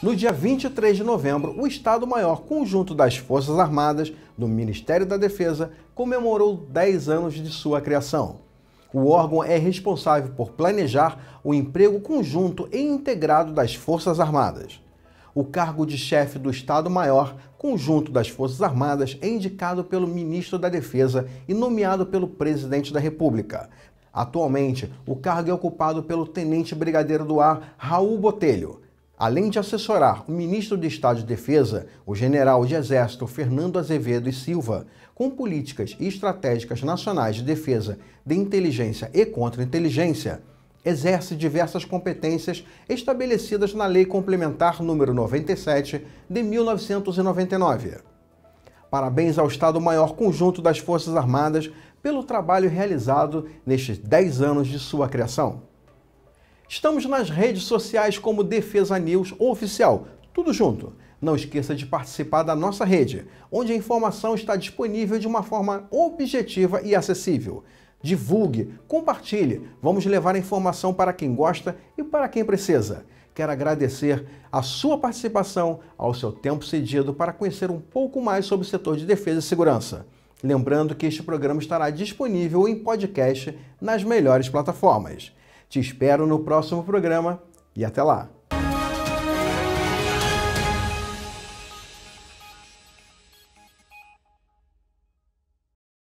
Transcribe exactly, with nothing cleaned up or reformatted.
No dia vinte e três de novembro, o Estado-Maior Conjunto das Forças Armadas do Ministério da Defesa comemorou dez anos de sua criação. O órgão é responsável por planejar o emprego conjunto e integrado das Forças Armadas. O cargo de chefe do Estado-Maior Conjunto das Forças Armadas é indicado pelo Ministro da Defesa e nomeado pelo Presidente da República. Atualmente, o cargo é ocupado pelo Tenente Brigadeiro do Ar Raul Botelho. Além de assessorar o ministro de Estado de Defesa, o general de Exército Fernando Azevedo e Silva, com políticas estratégicas nacionais de defesa, de inteligência e contra-inteligência, exerce diversas competências estabelecidas na Lei Complementar número noventa e sete, de mil novecentos e noventa e nove. Parabéns ao Estado-Maior Conjunto das Forças Armadas pelo trabalho realizado nestes dez anos de sua criação. Estamos nas redes sociais como Defesa News Oficial, tudo junto. Não esqueça de participar da nossa rede, onde a informação está disponível de uma forma objetiva e acessível. Divulgue, compartilhe, vamos levar a informação para quem gosta e para quem precisa. Quero agradecer a sua participação, ao seu tempo cedido para conhecer um pouco mais sobre o setor de defesa e segurança. Lembrando que este programa estará disponível em podcast nas melhores plataformas. Te espero no próximo programa e até lá!